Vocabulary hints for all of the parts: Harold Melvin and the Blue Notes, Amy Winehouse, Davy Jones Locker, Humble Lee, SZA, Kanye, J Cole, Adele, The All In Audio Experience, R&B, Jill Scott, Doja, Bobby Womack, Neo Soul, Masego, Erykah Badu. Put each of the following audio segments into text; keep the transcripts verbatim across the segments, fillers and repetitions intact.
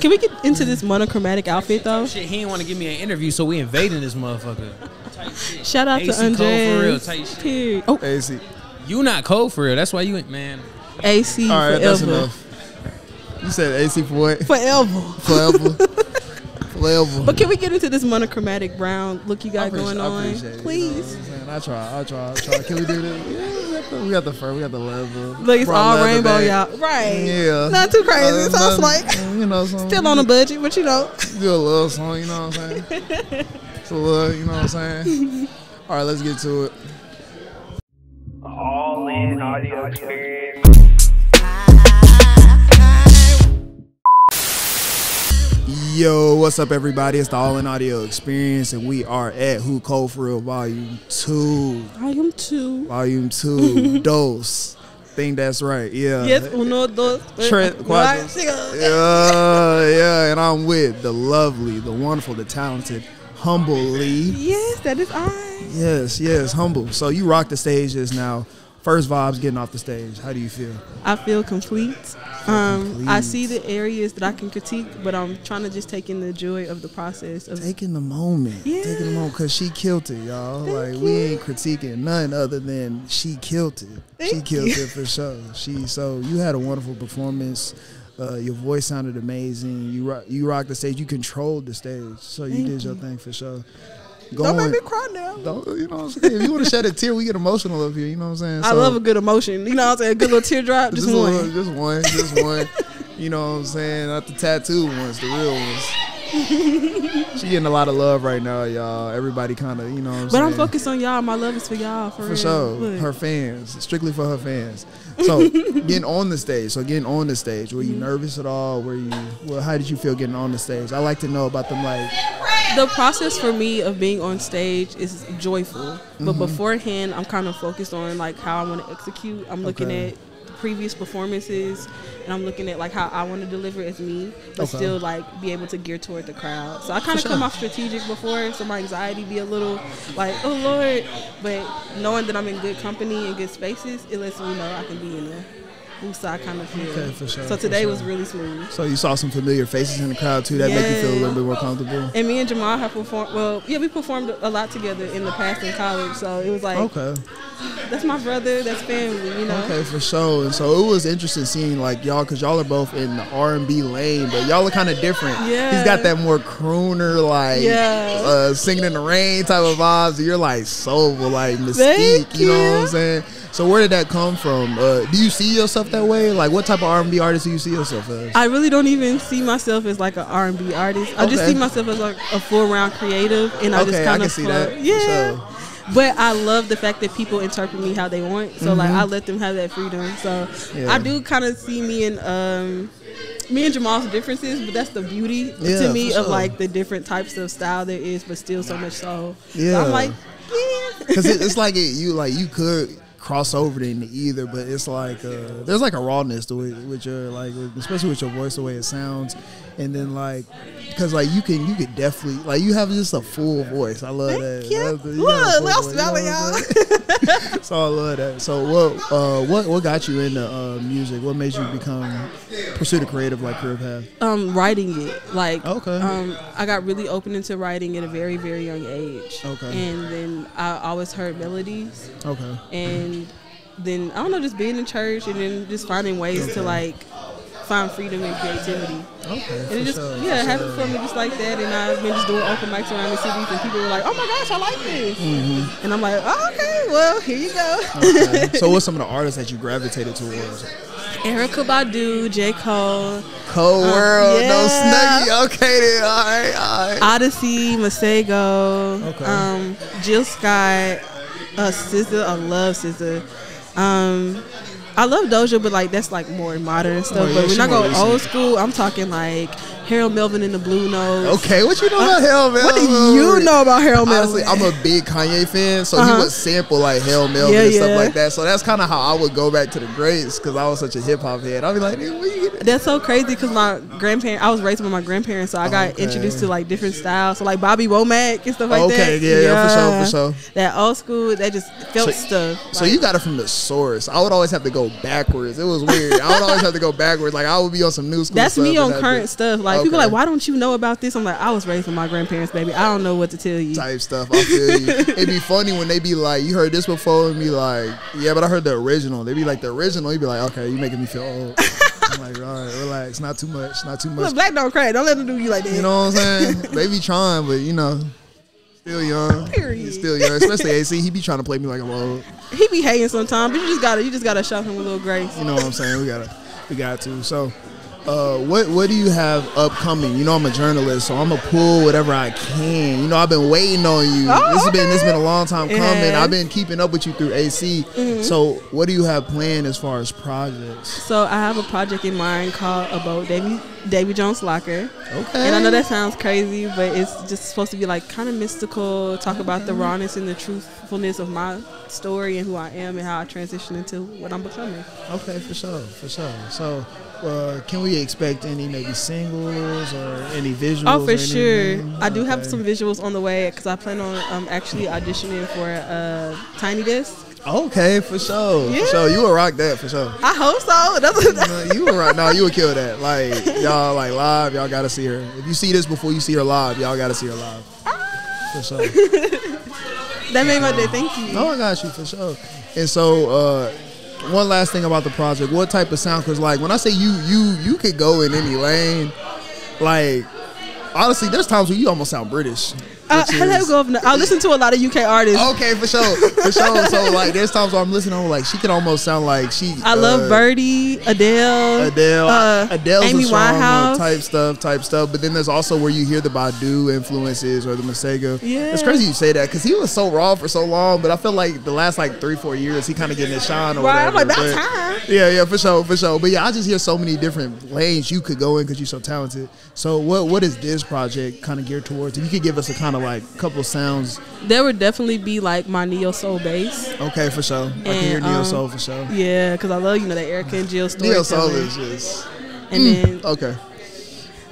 Can we get into this monochromatic outfit though? Shit, he didn't want to give me an interview, so we invading this motherfucker. Tight shit. Shout out A C to Andre. For real, tight shit. Period. Oh, A C, you not cold for real. That's why you ain't, man. A C all right, forever. That's enough. You said A C for what? Forever. Forever. Forever. But can we get into this monochromatic brown look you got going on? I appreciate it. Please. You know I try. I try. I try. Can we do this? Yeah, we got the fur. We got the leather. Look, it's all rainbow, y'all. Right. Yeah. Not too crazy. Uh, so it's like, you know, something. Still on a budget, but you know. Do a little song, you know what I'm saying? It's a little, you know what I'm saying? All right, let's get to it. All in audio experience. Yo, what's up, everybody? It's the All In Audio Experience, and we are at Who Cold For Real Volume two. Volume two. Volume two. Dos. Think that's right. Yeah. Yes, uno, dos. Trent, quadros. Yeah, yeah. And I'm with the lovely, the wonderful, the talented, Humble Lee. Yes, that is I. Yes, yes, Humble. So you rock the stage just now. First vibes getting off the stage. How do you feel? I feel complete. Um, I see the areas that I can critique, but I'm trying to just take in the joy of the process. Of taking the moment. Yeah. Taking the moment, because she killed it, y'all. Like, you. We ain't critiquing nothing other than she killed it. Thank she killed you. It for sure. She So you had a wonderful performance. Uh, your voice sounded amazing. You, rock, you rocked the stage. You controlled the stage. So you Thank did your you. Thing for sure. Going, don't make me cry now. Don't, you know what I'm saying? If you want to shed a tear, we get emotional up here. You know what I'm saying? So, I love a good emotion. You know what I'm saying? A good little teardrop. Just, just one. Little, just one. Just one. You know what I'm saying? Not the tattoo ones, the real ones. She getting a lot of love right now, y'all. Everybody kind of, you know what I'm but saying? But I'm focused on y'all. My love is for y'all. For, for real. sure. Look. Her fans. Strictly for her fans. So getting on the stage. So getting on the stage. Were you mm-hmm. nervous at all? Were you, well, how did you feel getting on the stage? I like to know about them, like. The process for me of being on stage is joyful, but mm-hmm. beforehand I'm kind of focused on like how I want to execute. I'm looking okay. at the previous performances, and I'm looking at like how I want to deliver as me, but okay. still like be able to gear toward the crowd. So I kind of sure. come off strategic before, so my anxiety be a little like, oh Lord, but knowing that I'm in good company and good spaces, it lets me know I can be in there. So I kind of feel. Okay, for sure, so today for sure. was really smooth. So you saw some familiar faces in the crowd too. That yeah. made you feel a little bit more comfortable. And me and Jamal have performed. Well, yeah, we performed a lot together in the past in college. So it was like, okay, that's my brother. That's family. You know. Okay, for sure. And so it was interesting seeing like y'all, because y'all are both in the R and B lane, but y'all are kind of different. Yeah. He's got that more crooner like yeah. uh, singing in the rain type of vibes. You're like soulful, like Mystique. You. you know what I'm saying? So where did that come from? Uh, do you see yourself that way? Like, what type of R and B artist do you see yourself as? I really don't even see myself as like an R and B artist. I okay. just see myself as like a full round creative, and I okay, just kind of see that. Yeah, so. But I love the fact that people interpret me how they want. So mm-hmm. like, I let them have that freedom. So yeah. I do kind of see me in um, me and Jamal's differences, but that's the beauty yeah, to me sure. of like the different types of style there is, but still so much soul. Yeah, so I'm like, yeah, because it, it's like it, you like you could. Cross over into either, but it's like uh, there's like a rawness to it with your like, especially with your voice, the way it sounds, and then like because like you can you could definitely like you have just a full voice. I love Thank that. You. Love the, you Look, I'll smell it, y'all. So I love that. So what uh, what what got you into uh, music? What made you become pursue the creative like career path? Um, writing it. Like okay. Um, I got really open into writing at a very very young age. Okay. And then I always heard melodies. Okay. And then I don't know, just being in church and then just finding ways okay. to like find freedom and creativity. Okay, and it just sure, yeah, for having sure. fun just like that. And I've been just doing open mics around the city, and people were like, "Oh my gosh, I like this," mm-hmm. and I'm like, oh, "Okay, well, here you go." Okay. So, what's some of the artists that you gravitated towards? Erykah Badu, J Cole, Cold um, World, yeah. No Snuggie. Okay, then all right, all right. Odyssey, Masego, okay. um, Jill Scott. Uh, S Z A, I love S Z A. Um, I love Doja, but like that's like more modern stuff. Oh, yeah, but when I go old school, I'm talking like Harold Melvin and the Blue Notes. Okay, what you know about uh, Harold Melvin? What do you know about Harold Melvin? Honestly, I'm a big Kanye fan, so uh-huh. he would sample like Harold Melvin yeah, and yeah. stuff like that. So that's kind of how I would go back to the greats, because I was such a hip hop head. I'd be like, hey, what you that's so crazy, because my grandparents, I was raised with my grandparents, so I got okay. introduced to like different styles. So like Bobby Womack and stuff like okay, that. Okay, yeah, yeah, yeah, for sure, for sure. That old school, that just felt so, stuff. Like, so you got it from the source. I would always have to go backwards. It was weird. I would always have to go backwards. Like I would be on some new school. That's stuff me on current stuff. Like Like okay. people are like, why don't you know about this? I'm like, I was raised with my grandparents, baby. I don't know what to tell you. Type stuff. I feel you. It'd be funny when they be like, you heard this before, and be like, yeah, but I heard the original. They be like, the original. You be like, okay, you making me feel old. I'm like, all right, relax. Not too much. Not too much. Look, black don't crack. Don't let them do you like that. You know what I'm saying? They be trying, but you know. Still young. Period. He's still young. Especially A C. He be trying to play me like I'm old. He be hating sometimes, but you just gotta you just gotta show him a little grace. You know what I'm saying? We gotta we got to. So uh what what do you have upcoming? You know I'm a journalist, so I'm gonna pull whatever I can. You know, I've been waiting on you. Oh, this okay. has been this been a long time coming. Yeah. I've been keeping up with you through A C. Mm-hmm. So what do you have planned as far as projects? So I have a project in mind called About Davy Davy Jones Locker. Okay. And I know that sounds crazy, but it's just supposed to be like kind of mystical, talk okay. about the rawness and the truthfulness of my story and who I am and how I transition into what I'm becoming. Okay, for sure, for sure. So uh, can we expect any maybe singles or any visuals? Oh, for sure. I do okay. have some visuals on the way because I plan on um, actually auditioning for uh, Tiny Desk. Okay, for sure. Yeah. For sure. You will rock that, for sure. I hope so. That's what that's you will rock. No, you will kill that. Like, y'all, like, live, y'all got to see her. If you see this before you see her live, y'all got to see her live. Ah. For sure. That made my day. Thank you. No, I got you, for sure. And so, uh, one last thing about the project. What type of sound? Because, like, when I say you, you, you could go in any lane. Like, honestly, there's times where you almost sound British. Uh, hello, governor. I listen to a lot of U K artists. Okay, for sure, for sure. So like, there's times where I'm listening, I'm like, she can almost sound like she. I uh, love Birdie, Adele, Adele, uh, Adele's Amy Winehouse type stuff, type stuff. But then there's also where you hear the Badu influences or the Masego. Yeah, it's crazy you say that because he was so raw for so long. But I feel like the last like three, four years, he kind of getting his shine. Or right, whatever. I'm like about time. Yeah, yeah, for sure, for sure. But yeah, I just hear so many different lanes you could go in because you're so talented. So what, what is this project kind of geared towards? If you could give us a kind of like a couple sounds. There would definitely be like my Neo Soul bass. Okay, for sure. And I can hear Neo um, Soul for sure. Yeah, because I love, you know, that Erykah and Jill story. Neo Soul is just. And mm, then. Okay.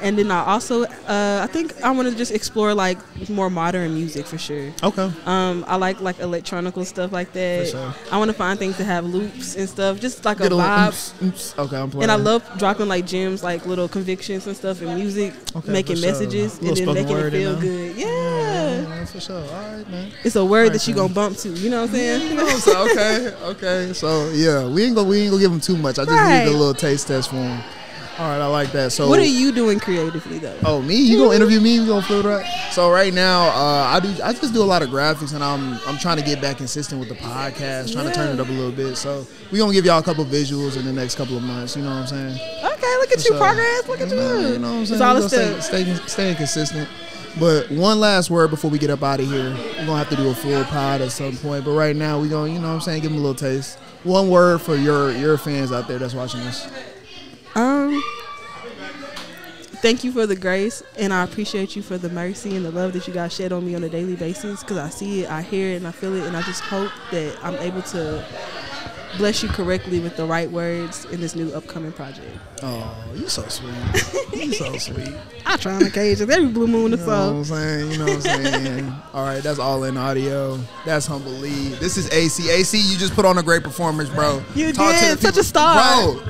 And then I also, uh, I think I want to just explore like more modern music for sure. Okay. Um, I like like electronical stuff like that. For sure. I want to find things that have loops and stuff, just like Get a vibe. Oops, oops. Okay, I'm playing. And I love dropping like gems, like little convictions and stuff in music, okay, making messages, sure. and then making it feel good. Yeah. yeah, yeah for sure. All right, man. It's a word right, that you gonna bump to. You know what I'm saying? You know what I'm saying? Okay. Okay. So yeah, we ain't gonna we ain't gonna give them too much. I just right. need a little taste test for them. All right, I like that. So, what are you doing creatively, though? Oh, me? You gonna interview me? You gonna feel right? So right now, uh, I do. I just do a lot of graphics, and I'm I'm trying to get back consistent with the podcast, trying yeah. to turn it up a little bit. So we gonna give y'all a couple visuals in the next couple of months. You know what I'm saying? Okay, look at For you, sure. progress. Look at you. Know, you know what I'm saying? It's all a step. Staying stay consistent. But one last word before we get up out of here. We're gonna have to do a full pod at some point. But right now, we gonna you know what I'm saying? Give them a little taste. One word for your your fans out there that's watching this. Um, thank you for the grace, and I appreciate you for the mercy and the love that you guys shed on me on a daily basis, because I see it, I hear it, and I feel it, and I just hope that I'm able to bless you correctly with the right words in this new upcoming project. Oh, you're so sweet. You're so sweet. I try on occasion, every blue moon or so. You know what I'm saying? You know what I'm saying? All right, that's All In Audio. That's Humble Lee. This is A C. A C, you just put on a great performance, bro. You Talk did. To the Such people. A star. Bro.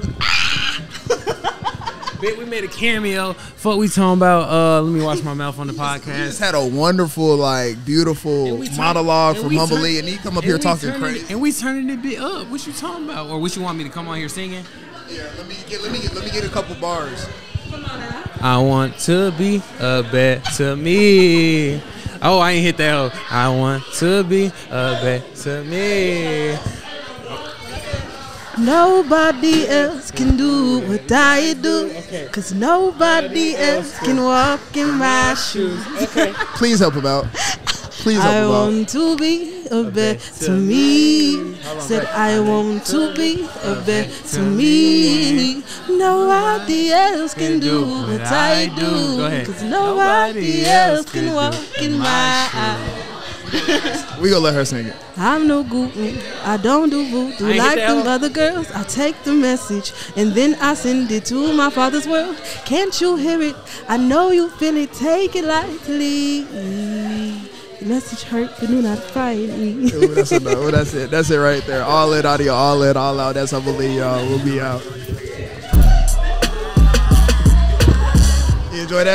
We made a cameo. Fuck we talking about. Uh, let me watch my mouth on the podcast. He just had a wonderful, like, beautiful turn, monologue from Humble Lee, and he come up here talking crazy. It, and we turning it bit up. What you talking about? Or what you want me to come on here singing? Yeah, let me get, let me get, let me get a couple bars. Come on now. I want to be a better me. Oh, I ain't hit that hoe. I want to be a better me. Nobody else can do what I do, cause nobody else can walk in my shoes. Okay. Please help him out. Please help I him out. I want to be a better me. Said I want to be a better me. Nobody else can do what I do, cause nobody else can walk in my eyes. We gonna let her sing it. I'm no goofy. I don't do voodoo like them other girls. I take the message and then I send it to my father's world. Can't you hear it? I know you feel it. Take it lightly. The message hurt, but do not fight me. Ooh, that's, enough. That's it. That's it right there. All In Audio, all in, all out. That's Humble Lee, y'all. We'll be out. You enjoy that?